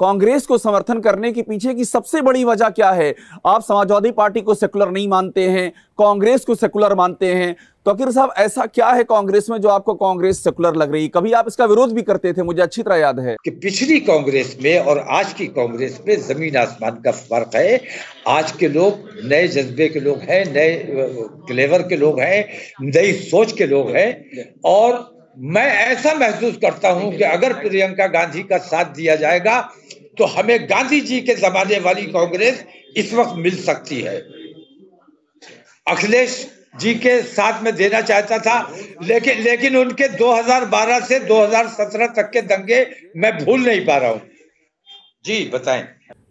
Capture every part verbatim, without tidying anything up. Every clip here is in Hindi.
कांग्रेस को समर्थन करने के पीछे की सबसे बड़ी वजह क्या है? आप समाजवादी पार्टी को सेकुलर नहीं मानते हैं, कांग्रेस को सेकुलर मानते हैं। तो आखिर साहब ऐसा क्या है कांग्रेस में जो आपको कांग्रेस सेकुलर लग रही? कभी आप इसका विरोध भी करते थे, मुझे अच्छी तरह याद है। कि पिछली कांग्रेस में और आज की कांग्रेस में जमीन आसमान का फर्क है। आज के लोग नए जज्बे के लोग हैं, नए क्लेवर के लोग हैं, नई सोच के लोग हैं। और मैं ऐसा महसूस करता हूं कि अगर प्रियंका गांधी का साथ दिया जाएगा तो हमें गांधी जी के जमाने वाली कांग्रेस इस वक्त मिल सकती है। अखिलेश जी के साथ में देना चाहता था, लेकिन लेकिन उनके दो हज़ार बारह से दो हज़ार सत्रह तक के दंगे मैं भूल नहीं पा रहा हूं। जी बताएं।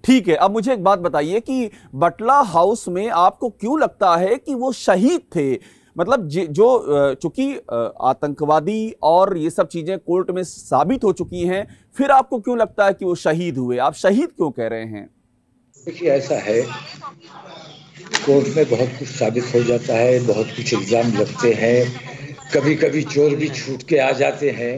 ठीक है, अब मुझे एक बात बताइए कि बटला हाउस में आपको क्यों लगता है कि वो शहीद थे? मतलब जो चूंकि आतंकवादी और ये सब चीजें कोर्ट में साबित हो चुकी हैं, फिर आपको क्यों लगता है कि वो शहीद हुए? आप शहीद क्यों कह रहे हैं? देखिए ऐसा है, कोर्ट में बहुत कुछ साबित हो जाता है, बहुत कुछ इल्जाम लगते हैं, कभी कभी चोर भी छूट के आ जाते हैं।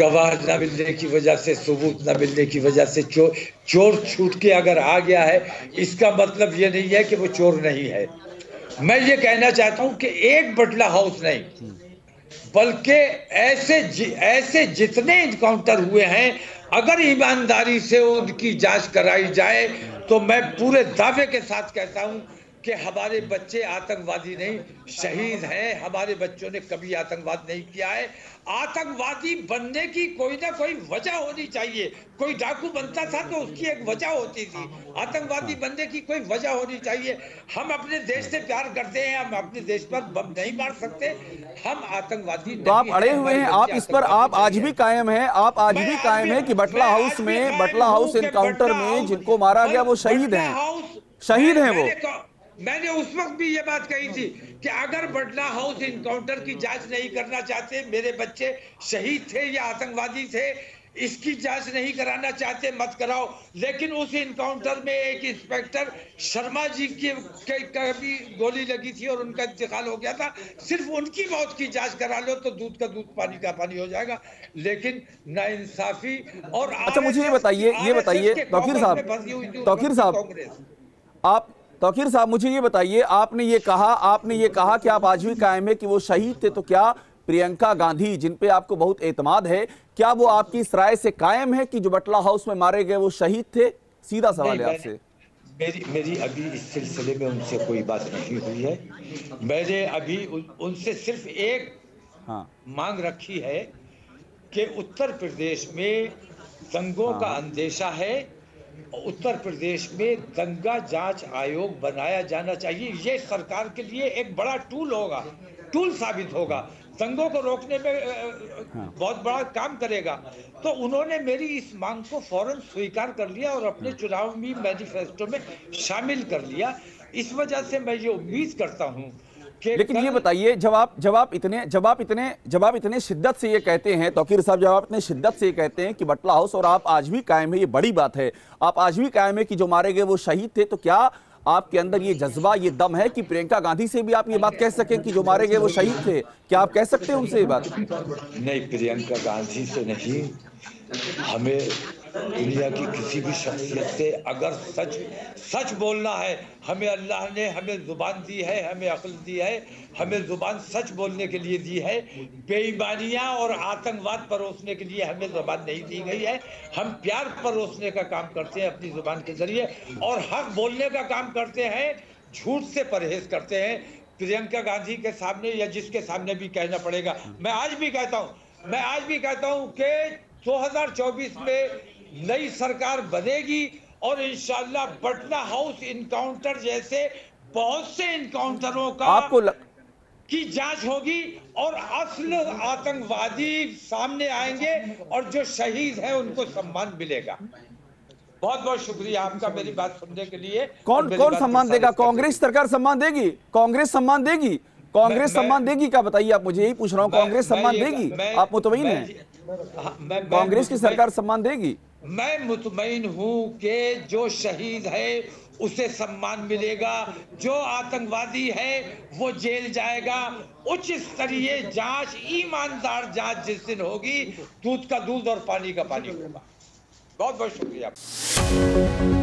गवाह न मिलने की वजह से, सबूत न मिलने की वजह से चोर चोर छूट के अगर आ गया है, इसका मतलब ये नहीं है कि वो चोर नहीं है। मैं ये कहना चाहता हूं कि एक बटला हाउस नहीं बल्कि ऐसे जि, ऐसे जितने इनकाउंटर हुए हैं, अगर ईमानदारी से उनकी जांच कराई जाए तो मैं पूरे दावे के साथ कहता हूं कि हमारे बच्चे आतंकवादी नहीं, शहीद हैं। हमारे बच्चों ने कभी आतंकवाद नहीं किया है। आतंकवादी बनने की कोई ना कोई वजह होनी चाहिए। कोई डाकू बनता था तो उसकी एक वजह होती थी। आतंकवादी बनने की कोई वजह होनी चाहिए। हम अपने देश से प्यार करते हैं, हम अपने देश पर बम नहीं मार सकते, हम आतंकवादी। तो आप अड़े हुए हैं, आप इस पर आप आज भी कायम है, आप आज भी कायम है कि बटला हाउस में, बटला हाउस एनकाउंटर में जिनको मारा गया वो शहीद है, शहीद है वो। मैंने उस वक्त भी ये बात कही थी कि अगर बटला हाउस इनकाउंटर की जांच नहीं करना चाहते, मेरे बच्चे शहीद थे या आतंकवादी थे, इसकी जांच नहीं कराना चाहते, मत कराओ। लेकिन उस इनकाउंटर में एक इंस्पेक्टर शर्मा जी की कभी गोली लगी थी और उनका इंतकाल हो गया था। सिर्फ उनकी मौत की जांच करा लो तो दूध का दूध पानी का पानी हो जाएगा। लेकिन नाइंसाफी और अच्छा मुझे ये बताइए, ये बताइए तौकीर साहब, तौकीर साहब आप तौकीर साहब मुझे ये बताइए, आपने ये कहा, आपने ये कहा कि आप आज भी कायम है कि वो शहीद थे, तो क्या प्रियंका गांधी जिन पे आपको बहुत एतमाद है, क्या वो आपकी इस राय से कायम है कि जो बटला हाउस में मारे गए वो शहीद थे? सीधा सवाल है आपसे। मेरी मेरी अभी इस सिलसिले में उनसे कोई बात नहीं हुई है। मैंने अभी उन, उनसे सिर्फ एक हाँ मांग रखी है कि उत्तर प्रदेश में दंगों हाँ। का अंदेशा है, उत्तर प्रदेश में दंगा जांच आयोग बनाया जाना चाहिए। ये सरकार के लिए एक बड़ा टूल होगा, टूल साबित होगा, दंगों को रोकने में बहुत बड़ा काम करेगा। तो उन्होंने मेरी इस मांग को फौरन स्वीकार कर लिया और अपने चुनावी मैनिफेस्टो में शामिल कर लिया। इस वजह से मैं ये उम्मीद करता हूँ। लेकिन ये बताइए, जब आप जब आप इतने जब आप इतने जब आप इतने शिद्दत से ये कहते हैं तौकीर साहब, जब आप इतने शिद्दत से ये कहते हैं कि बटला हाउस और आप आज भी कायम है, ये बड़ी बात है, आप आज भी कायम है कि जो मारे गए वो शहीद थे, तो क्या आपके अंदर ये जज्बा, ये दम है कि प्रियंका गांधी से भी आप ये बात कह सकें कि जो मारे गए वो शहीद थे? क्या आप कह सकते हैं उनसे ये बात? नहीं, प्रियंका गांधी से नहीं, हमें दुनिया की किसी भी शख्सियत से अगर सच सच बोलना है, हमें अल्लाह ने हमें जुबान दी है, हमें अक्ल दी है, हमें जुबान सच बोलने के लिए दी है। बेईमानियाँ और आतंकवाद परोसने के लिए हमें जुबान नहीं दी गई है। हम प्यार परोसने का काम करते हैं अपनी जुबान के जरिए और हक बोलने का काम करते हैं, झूठ से परहेज करते हैं। प्रियंका गांधी के सामने या जिसके सामने भी कहना पड़ेगा। मैं आज भी कहता हूँ मैं आज भी कहता हूँ कि दो हजार चौबीस में नई सरकार बनेगी और इंशाल्लाह बटला हाउस इनकाउंटर जैसे बहुत से इनकाउंटरों का आपको लग... की जांच होगी और असल आतंकवादी सामने आएंगे और जो शहीद हैं उनको सम्मान मिलेगा। बहुत बहुत शुक्रिया आपका मेरी बात सुनने के लिए। कौन कौन सम्मान देगा? कांग्रेस सरकार सम्मान देगी? कांग्रेस सम्मान देगी? कांग्रेस सम्मान देगी क्या? बताइए आप, मुझे यही पूछ रहा हूँ। कांग्रेस सम्मान देगी? आप मुतमईन है कांग्रेस की सरकार सम्मान देगी? मैं मुतमईन हूँ कि जो शहीद है उसे सम्मान मिलेगा, जो आतंकवादी है वो जेल जाएगा। उच्च स्तरीय जांच, ईमानदार जांच जिस दिन होगी, दूध का दूध और पानी का पानी होगा। बहुत बहुत शुक्रिया।